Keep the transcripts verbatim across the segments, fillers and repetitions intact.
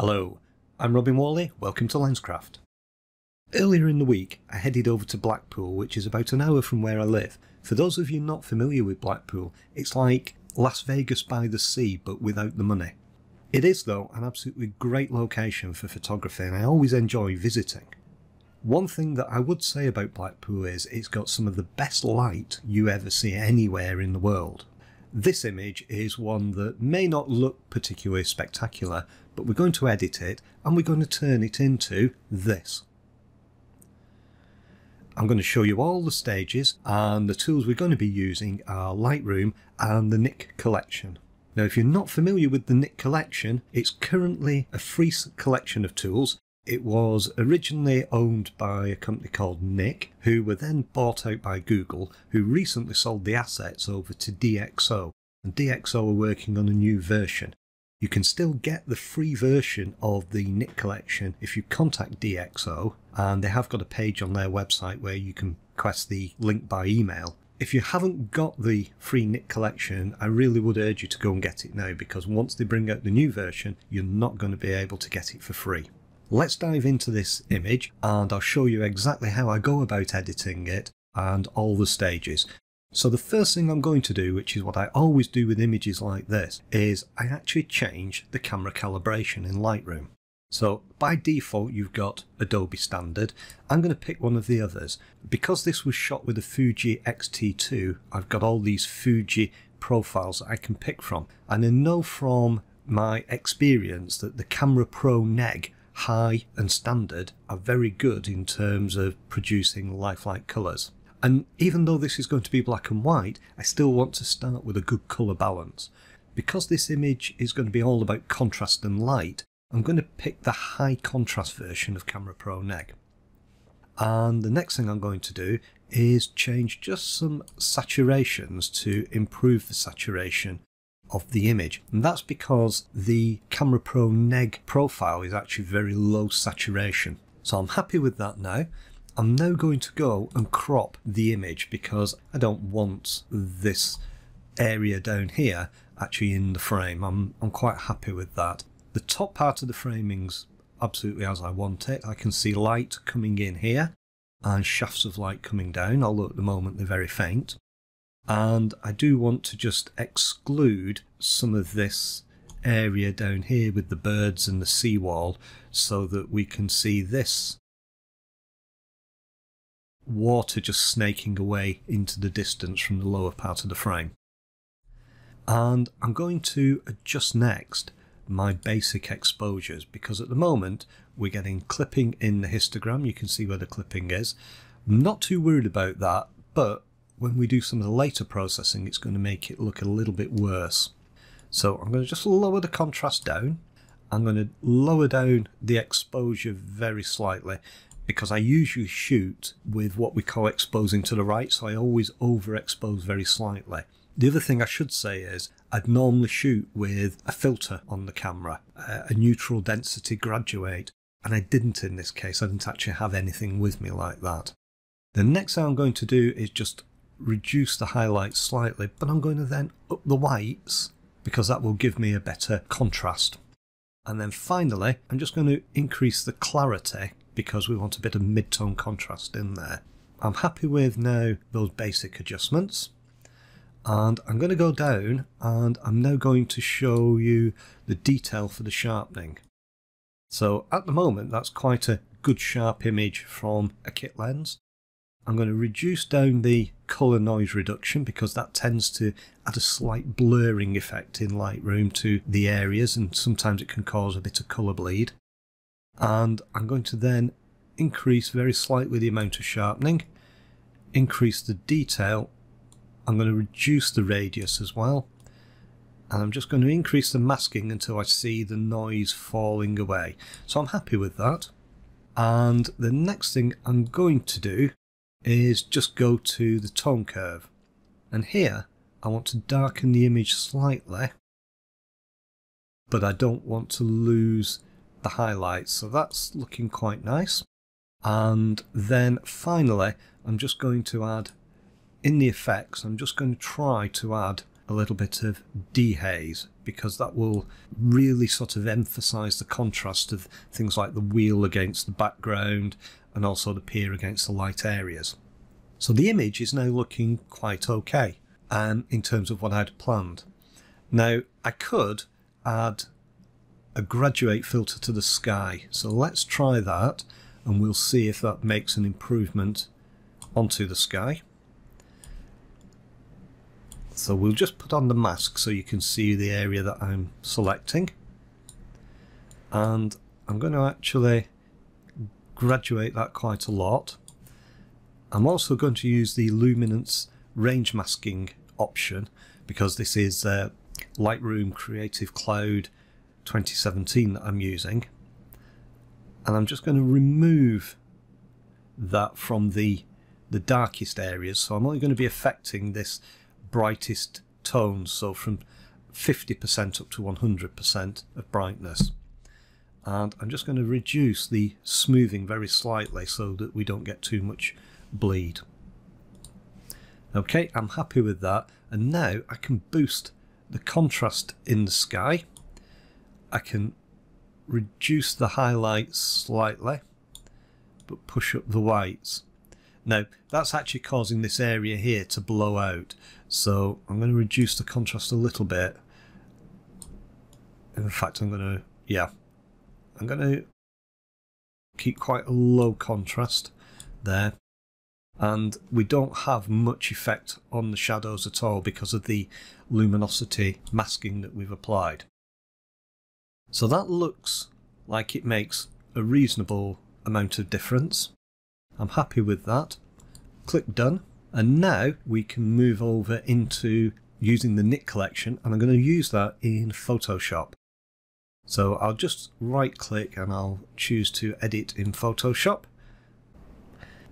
Hello, I'm Robin Whalley, welcome to Lenscraft. Earlier in the week I headed over to Blackpool, which is about an hour from where I live. For those of you not familiar with Blackpool, it's like Las Vegas by the sea but without the money. It is though an absolutely great location for photography and I always enjoy visiting. One thing that I would say about Blackpool is it's got some of the best light you ever see anywhere in the world. This image is one that may not look particularly spectacular, but we're going to edit it and we're going to turn it into this. I'm going to show you all the stages, and the tools we're going to be using are Lightroom and the Nik collection. Now if you're not familiar with the Nik collection, it's currently a free collection of tools. It was originally owned by a company called Nik, who were then bought out by Google, who recently sold the assets over to DxO, and DxO are working on a new version. You can still get the free version of the Nik collection if you contact DxO, and they have got a page on their website where you can request the link by email. If you haven't got the free Nik collection, I really would urge you to go and get it now, because once they bring out the new version, you're not going to be able to get it for free. Let's dive into this image and I'll show you exactly how I go about editing it and all the stages. So the first thing I'm going to do, which is what I always do with images like this, is I actually change the camera calibration in Lightroom. So by default you've got Adobe Standard. I'm going to pick one of the others. Because this was shot with a Fuji X T two, I've got all these Fuji profiles that I can pick from, and I know from my experience that the Camera Pro Neg High and Standard are very good in terms of producing lifelike colours. And even though this is going to be black and white, I still want to start with a good colour balance. Because this image is going to be all about contrast and light, I'm going to pick the high contrast version of Camera Pro Neg. And the next thing I'm going to do is change just some saturations to improve the saturation of the image, and that's because the Camera Pro Neg profile is actually very low saturation. So I'm happy with that now. I'm now going to go and crop the image because I don't want this area down here actually in the frame. I'm, I'm quite happy with that. The top part of the framing's absolutely as I want it. I can see light coming in here and shafts of light coming down, although at the moment they're very faint. And I do want to just exclude some of this area down here with the birds and the seawall so that we can see this water just snaking away into the distance from the lower part of the frame. And I'm going to adjust next my basic exposures, because at the moment we're getting clipping in the histogram. You can see where the clipping is. I'm not too worried about that, but when we do some of the later processing, it's going to make it look a little bit worse. So I'm going to just lower the contrast down. I'm going to lower down the exposure very slightly, because I usually shoot with what we call exposing to the right, so I always overexpose very slightly. The other thing I should say is I'd normally shoot with a filter on the camera, a neutral density graduate, and I didn't in this case. I didn't actually have anything with me like that. The next thing I'm going to do is just reduce the highlights slightly, but I'm going to then up the whites because that will give me a better contrast. And then finally I'm just going to increase the clarity because we want a bit of mid-tone contrast in there. I'm happy with now those basic adjustments, and I'm going to go down and I'm now going to show you the detail for the sharpening. So at the moment that's quite a good sharp image from a kit lens. I'm going to reduce down the colour noise reduction because that tends to add a slight blurring effect in Lightroom to the areas, and sometimes it can cause a bit of colour bleed. And I'm going to then increase very slightly the amount of sharpening, increase the detail. I'm going to reduce the radius as well, and I'm just going to increase the masking until I see the noise falling away. So I'm happy with that. And the next thing I'm going to do is just go to the tone curve, and here I want to darken the image slightly, but I don't want to lose the highlights, so that's looking quite nice. And then finally I'm just going to add in the effects, I'm just going to try to add a little bit of dehaze because that will really sort of emphasize the contrast of things like the wheel against the background and also the pier against the light areas. So the image is now looking quite okay um, in terms of what I'd planned. Now I could add a graduate filter to the sky, so let's try that and we'll see if that makes an improvement onto the sky. So we'll just put on the mask so you can see the area that I'm selecting, and I'm going to actually graduate that quite a lot. I'm also going to use the luminance range masking option because this is uh, Lightroom Creative Cloud twenty seventeen that I'm using, and I'm just going to remove that from the the darkest areas, so I'm only going to be affecting this brightest tones, so from fifty percent up to one hundred percent of brightness. And I'm just going to reduce the smoothing very slightly so that we don't get too much bleed. Okay, I'm happy with that, and now I can boost the contrast in the sky. I can reduce the highlights slightly but push up the whites. Now that's actually causing this area here to blow out, so I'm going to reduce the contrast a little bit. In fact, I'm going to yeah I'm going to keep quite a low contrast there, and we don't have much effect on the shadows at all because of the luminosity masking that we've applied. So that looks like it makes a reasonable amount of difference. I'm happy with that. Click done, and now we can move over into using the Nik collection, and I'm going to use that in Photoshop. So I'll just right click and I'll choose to edit in Photoshop.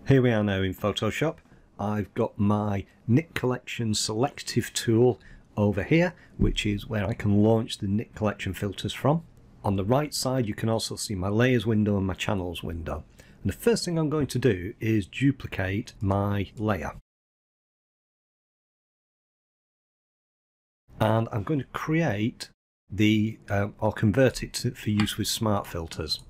Here we are now in Photoshop. I've got my Nik collection selective tool over here, which is where I can launch the Nik collection filters from. On the right side you can also see my layers window and my channels window, and the first thing I'm going to do is duplicate my layer, and I'm going to create the um, or convert it to, for use with smart filters.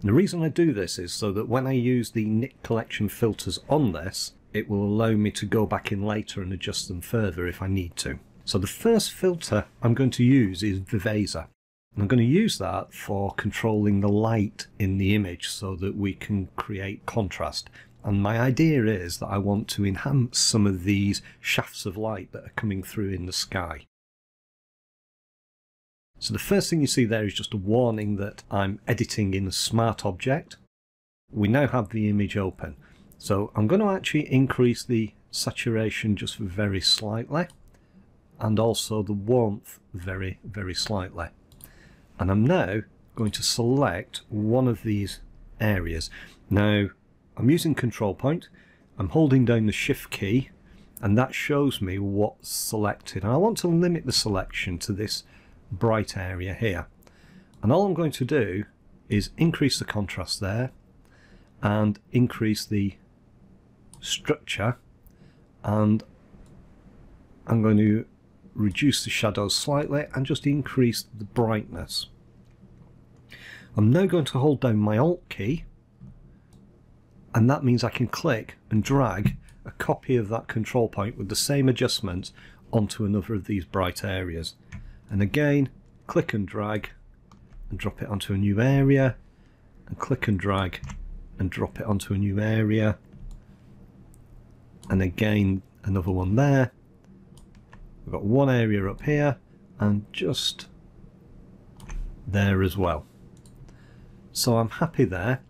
And the reason I do this is so that when I use the Nik collection filters on this, it will allow me to go back in later and adjust them further if I need to. So the first filter I'm going to use is Vivaza, and I'm going to use that for controlling the light in the image so that we can create contrast. And my idea is that I want to enhance some of these shafts of light that are coming through in the sky. So the first thing you see there is just a warning that I'm editing in a smart object. We now have the image open. So I'm going to actually increase the saturation just very slightly, and also the warmth very, very slightly. And I'm now going to select one of these areas. Now I'm using control point, I'm holding down the shift key, and that shows me what's selected. And I want to limit the selection to this bright area here. And all I'm going to do is increase the contrast there and increase the structure, and I'm going to reduce the shadows slightly and just increase the brightness. I'm now going to hold down my Alt key, and that means I can click and drag a copy of that control point with the same adjustment onto another of these bright areas. And again, click and drag and drop it onto a new area, and click and drag and drop it onto a new area, and again another one there. We've got one area up here and just there as well. So I'm happy there,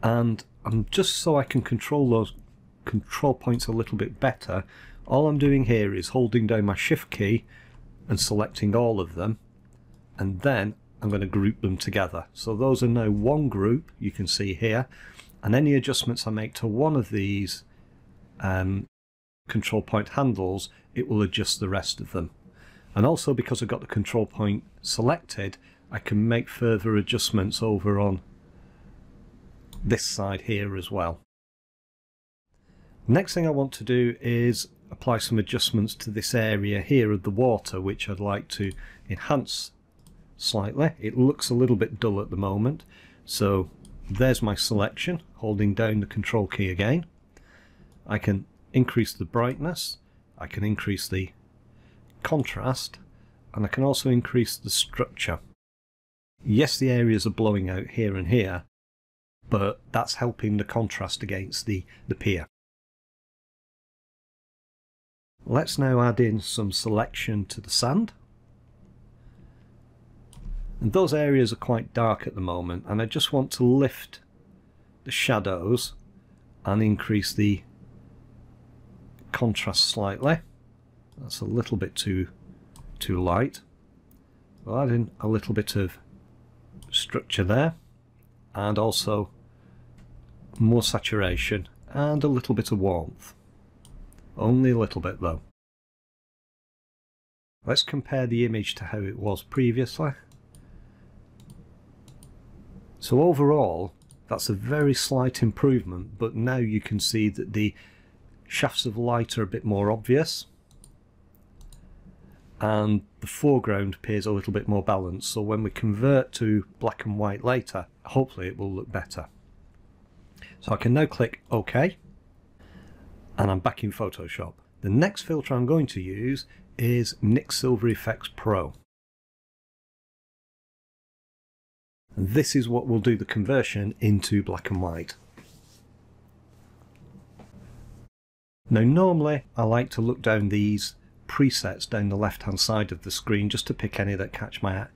and I'm just so I can control those control points a little bit better, all I'm doing here is holding down my shift key and selecting all of them, and then I'm going to group them together. So those are now one group, you can see here, and any adjustments I make to one of these um, control point handles, it will adjust the rest of them. And also because I've got the control point selected, I can make further adjustments over on this side here as well. Next thing I want to do is apply some adjustments to this area here of the water, which I'd like to enhance slightly. It looks a little bit dull at the moment, so there's my selection. Holding down the control key again, I can increase the brightness, I can increase the contrast, and I can also increase the structure. Yes, the areas are blowing out here and here, but that's helping the contrast against the, the pier. Let's now add in some selection to the sand. And those areas are quite dark at the moment, and I just want to lift the shadows and increase the contrast slightly. That's a little bit too, too light. We'll add in a little bit of structure there, and also more saturation and a little bit of warmth. Only a little bit though. Let's compare the image to how it was previously. So overall, that's a very slight improvement, but now you can see that the shafts of light are a bit more obvious, and the foreground appears a little bit more balanced. So when we convert to black and white later, hopefully it will look better. So I can now click OK, and I'm back in Photoshop. The next filter I'm going to use is Nik Silver Efex Pro. And this is what will do the conversion into black and white. Now normally I like to look down these presets down the left hand side of the screen just to pick any that catch my,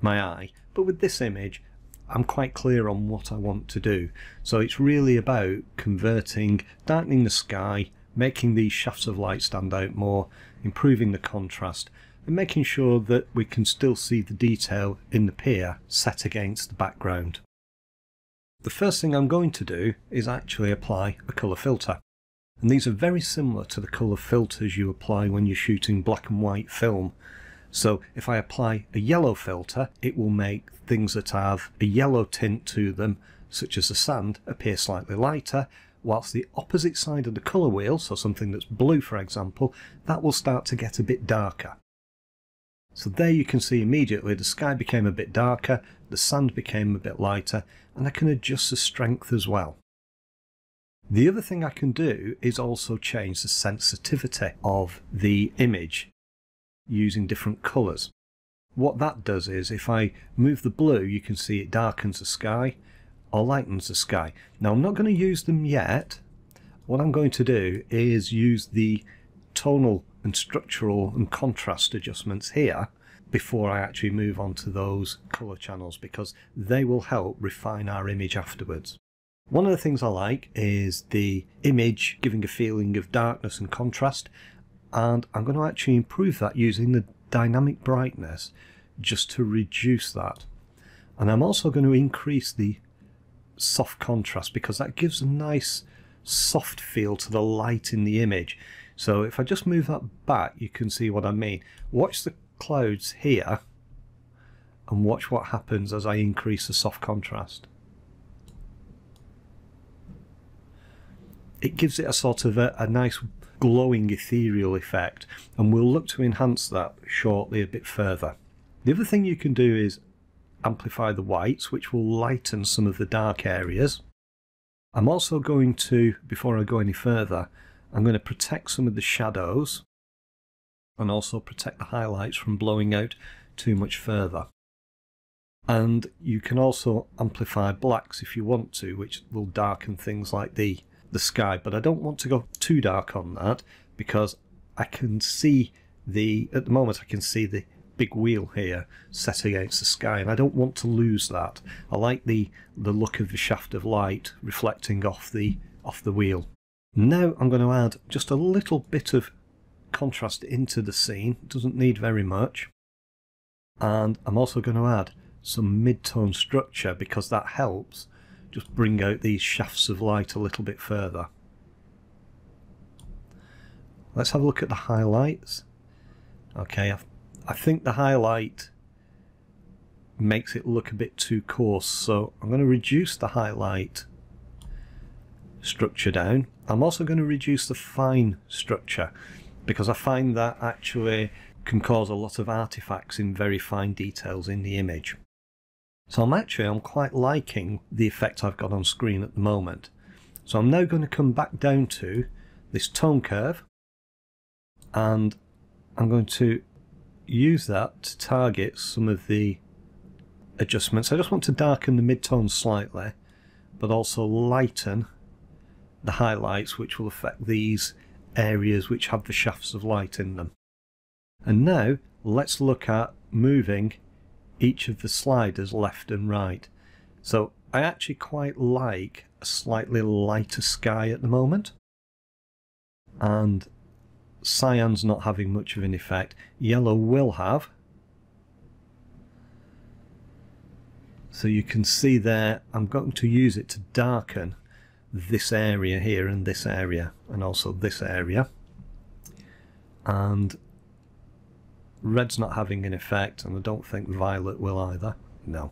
my eye, but with this image I'm quite clear on what I want to do. So it's really about converting, darkening the sky, making these shafts of light stand out more, improving the contrast, and making sure that we can still see the detail in the pier set against the background. The first thing I'm going to do is actually apply a colour filter. And these are very similar to the colour filters you apply when you're shooting black and white film. So if I apply a yellow filter, it will make things that have a yellow tint to them, such as the sand, appear slightly lighter, whilst the opposite side of the colour wheel, so something that's blue for example, that will start to get a bit darker. So there you can see immediately the sky became a bit darker, the sand became a bit lighter, and I can adjust the strength as well. The other thing I can do is also change the sensitivity of the image using different colours. What that does is if I move the blue, you can see it darkens the sky or lightens the sky. Now I'm not going to use them yet. What I'm going to do is use the tonal and structural and contrast adjustments here before I actually move on to those colour channels, because they will help refine our image afterwards. One of the things I like is the image giving a feeling of darkness and contrast, and I'm going to actually improve that using the dynamic brightness just to reduce that. And I'm also going to increase the soft contrast because that gives a nice soft feel to the light in the image. So if I just move that back, you can see what I mean. Watch the clouds here and watch what happens as I increase the soft contrast. It gives it a sort of a, a nice glowing ethereal effect, and we'll look to enhance that shortly a bit further. The other thing you can do is amplify the whites, which will lighten some of the dark areas. I'm also going to, before I go any further, I'm going to protect some of the shadows and also protect the highlights from blowing out too much further. And you can also amplify blacks if you want to, which will darken things like the, the sky, but I don't want to go too dark on that because I can see the, at the moment I can see the big wheel here set against the sky, and I don't want to lose that. I like the, the look of the shaft of light reflecting off the, off the wheel. Now I'm going to add just a little bit of contrast into the scene, it doesn't need very much. And I'm also going to add some mid-tone structure because that helps just bring out these shafts of light a little bit further. Let's have a look at the highlights. Okay, I've, I think the highlight makes it look a bit too coarse, so I'm going to reduce the highlight structure down. I'm also going to reduce the fine structure because I find that actually can cause a lot of artifacts in very fine details in the image. So I'm actually, I'm quite liking the effect I've got on screen at the moment. So I'm now going to come back down to this tone curve, and I'm going to use that to target some of the adjustments. I just want to darken the mid-tone slightly, but also lighten the highlights, which will affect these areas which have the shafts of light in them. And now let's look at moving each of the sliders left and right. So I actually quite like a slightly lighter sky at the moment, and cyan's not having much of an effect. Yellow will have. So you can see there, I'm going to use it to darken this area here and this area and also this area. And red's not having an effect, and I don't think violet will either. No.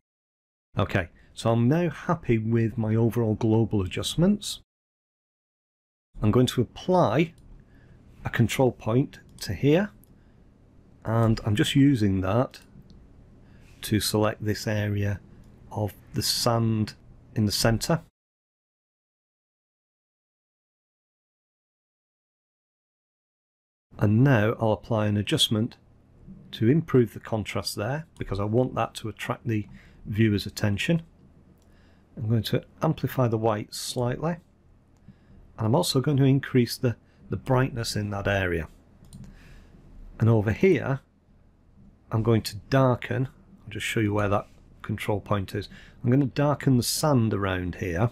Okay, so I'm now happy with my overall global adjustments. I'm going to apply a control point to here, and I'm just using that to select this area of the sand in the center. And now I'll apply an adjustment to improve the contrast there, because I want that to attract the viewer's attention. I'm going to amplify the white slightly, and I'm also going to increase the, the brightness in that area. And over here I'm going to darken, I'll just show you where that control point is. I'm going to darken the sand around here,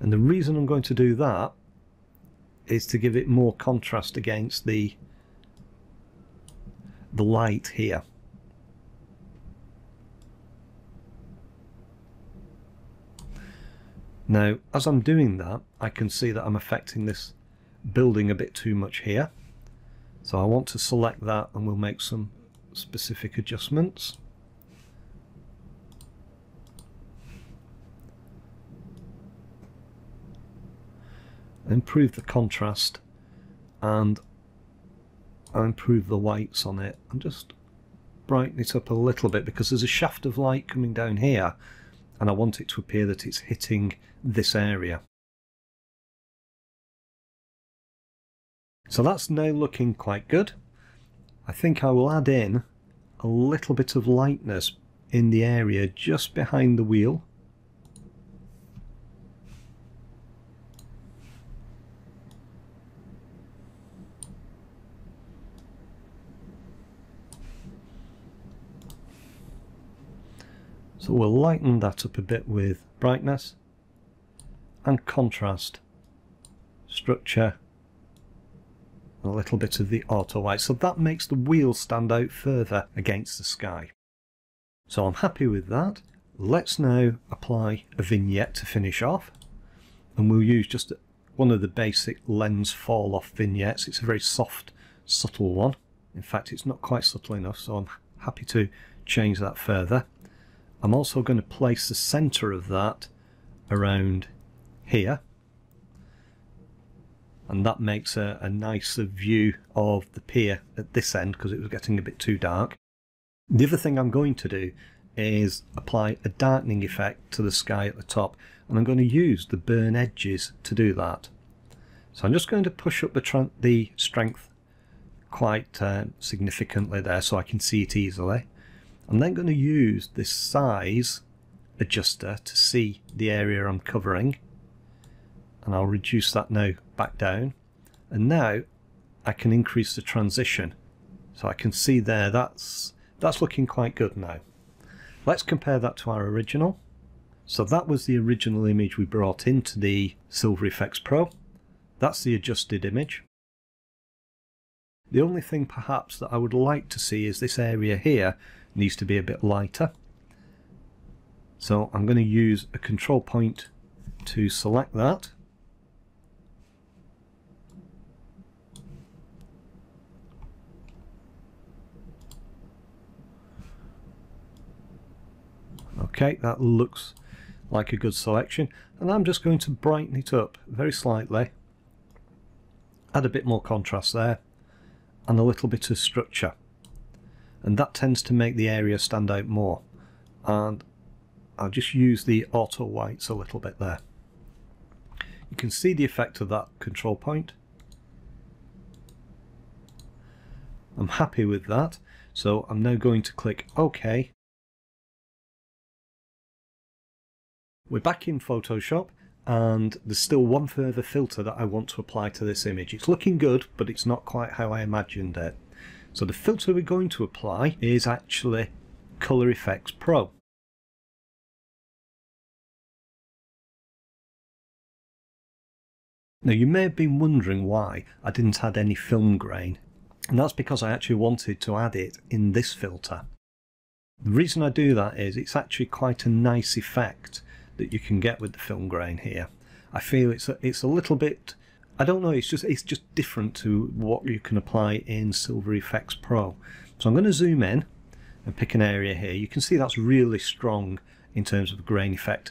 and the reason I'm going to do that is to give it more contrast against the the light here. Now as I'm doing that, I can see that I'm affecting this building a bit too much here, so I want to select that, and we'll make some specific adjustments. Improve the contrast, and I'll improve the whites on it and just brighten it up a little bit, because there's a shaft of light coming down here and I want it to appear that it's hitting this area. So that's now looking quite good. I think I will add in a little bit of lightness in the area just behind the wheel. So we'll lighten that up a bit with brightness and contrast, structure, and a little bit of the auto white. So that makes the wheel stand out further against the sky. So I'm happy with that. Let's now apply a vignette to finish off, and we'll use just one of the basic lens fall off vignettes. It's a very soft, subtle one. In fact, it's not quite subtle enough, so I'm happy to change that further. I'm also going to place the center of that around here, and that makes a, a nicer view of the pier at this end, because it was getting a bit too dark. The other thing I'm going to do is apply a darkening effect to the sky at the top, and I'm going to use the burn edges to do that. So I'm just going to push up the, the strength quite uh, significantly there so I can see it easily. I'm then going to use this size adjuster to see the area I'm covering, and I'll reduce that now back down, and now I can increase the transition, so I can see there that's that's looking quite good now. Let's compare that to our original. So that was the original image we brought into the Silver Efex Pro. That's the adjusted image. The only thing perhaps that I would like to see is this area here needs to be a bit lighter. So I'm going to use a control point to select that. Okay, that looks like a good selection, and I'm just going to brighten it up very slightly add a bit more contrast there and a little bit of structure, and that tends to make the area stand out more. And I'll just use the auto whites a little bit there. You can see the effect of that control point. I'm happy with that, so I'm now going to click OK. We're back in Photoshop, and there's still one further filter that I want to apply to this image. It's looking good, but it's not quite how I imagined it. So the filter we're going to apply is actually Color Effects Pro. Now you may have been wondering why I didn't add any film grain, and that's because I actually wanted to add it in this filter. The reason I do that is it's actually quite a nice effect that you can get with the film grain here. I feel it's a, it's a little bit, I don't know, it's just it's just different to what you can apply in Silver Efex Pro. So I'm going to zoom in and pick an area here. You can see that's really strong in terms of the grain effect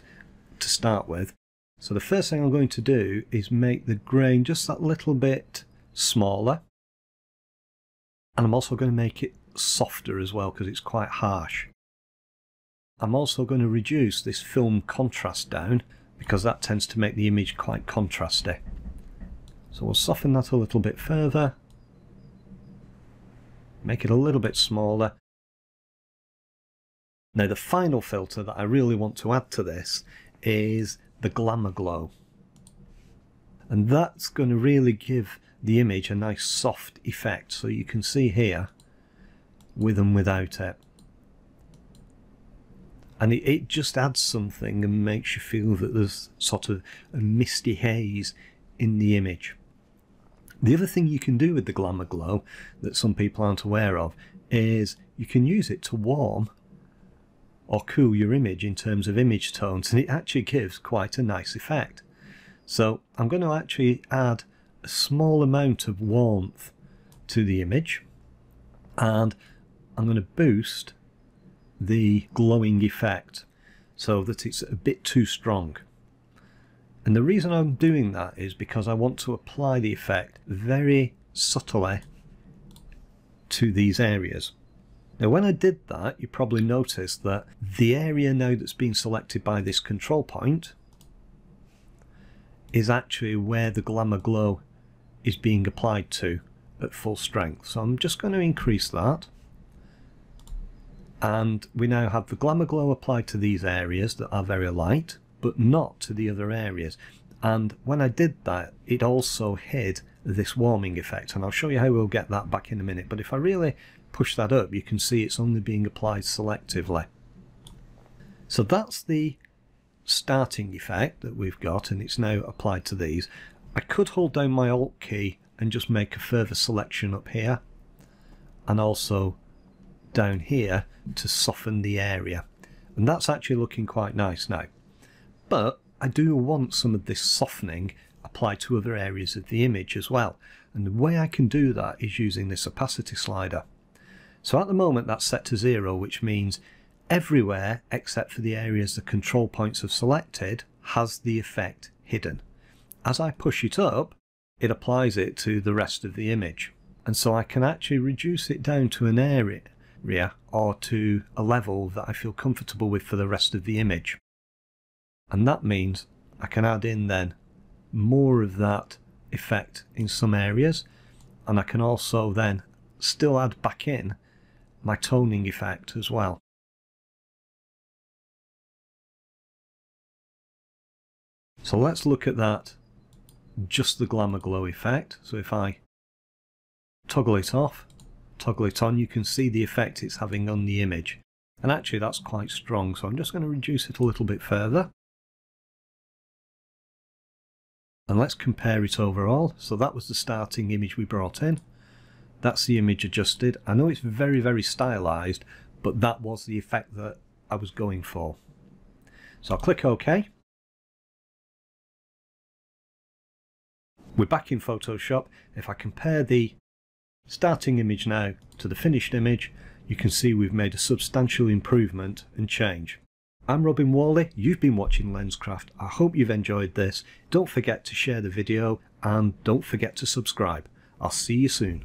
to start with. So the first thing I'm going to do is make the grain just that little bit smaller, and I'm also going to make it softer as well because it's quite harsh. I'm also going to reduce this film contrast down because that tends to make the image quite contrasty. So we'll soften that a little bit further, make it a little bit smaller. Now the final filter that I really want to add to this is the Glamour Glow, and that's going to really give the image a nice soft effect, so you can see here with and without it. And it, it just adds something and makes you feel that there's sort of a misty haze in the image. The other thing you can do with the Glamour Glow that some people aren't aware of is you can use it to warm or cool your image in terms of image tones, and it actually gives quite a nice effect. So I'm going to actually add a small amount of warmth to the image, and I'm going to boost the glowing effect so that it's a bit too strong. And the reason I'm doing that is because I want to apply the effect very subtly to these areas. Now when I did that, you probably noticed that the area now that's been selected by this control point is actually where the Glamour Glow is being applied to at full strength. So I'm just going to increase that, and we now have the Glamour Glow applied to these areas that are very light but not to the other areas. And when I did that, it also hid this warming effect, and I'll show you how we'll get that back in a minute. But if I really push that up, you can see it's only being applied selectively. So that's the starting effect that we've got, and it's now applied to these. I could hold down my Alt key and just make a further selection up here and also down here to soften the area, and that's actually looking quite nice now. But I do want some of this softening applied to other areas of the image as well, and the way I can do that is using this opacity slider. So at the moment that's set to zero, which means everywhere except for the areas the control points have selected has the effect hidden. As I push it up, it applies it to the rest of the image, and so I can actually reduce it down to an area or to a level that I feel comfortable with for the rest of the image. And that means I can add in then more of that effect in some areas, and I can also then still add back in my toning effect as well. So let's look at that, just the Glamour Glow effect. So if I toggle it off, toggle it on, you can see the effect it's having on the image, and actually that's quite strong, so I'm just going to reduce it a little bit further. And let's compare it overall. So that was the starting image we brought in. That's the image adjusted. I know it's very, very stylized, but that was the effect that I was going for. So I'll click OK. We're back in Photoshop. If I compare the starting image now to the finished image, you can see we've made a substantial improvement and change. I'm Robin Whalley, you've been watching Lenscraft, I hope you've enjoyed this. Don't forget to share the video and don't forget to subscribe. I'll see you soon.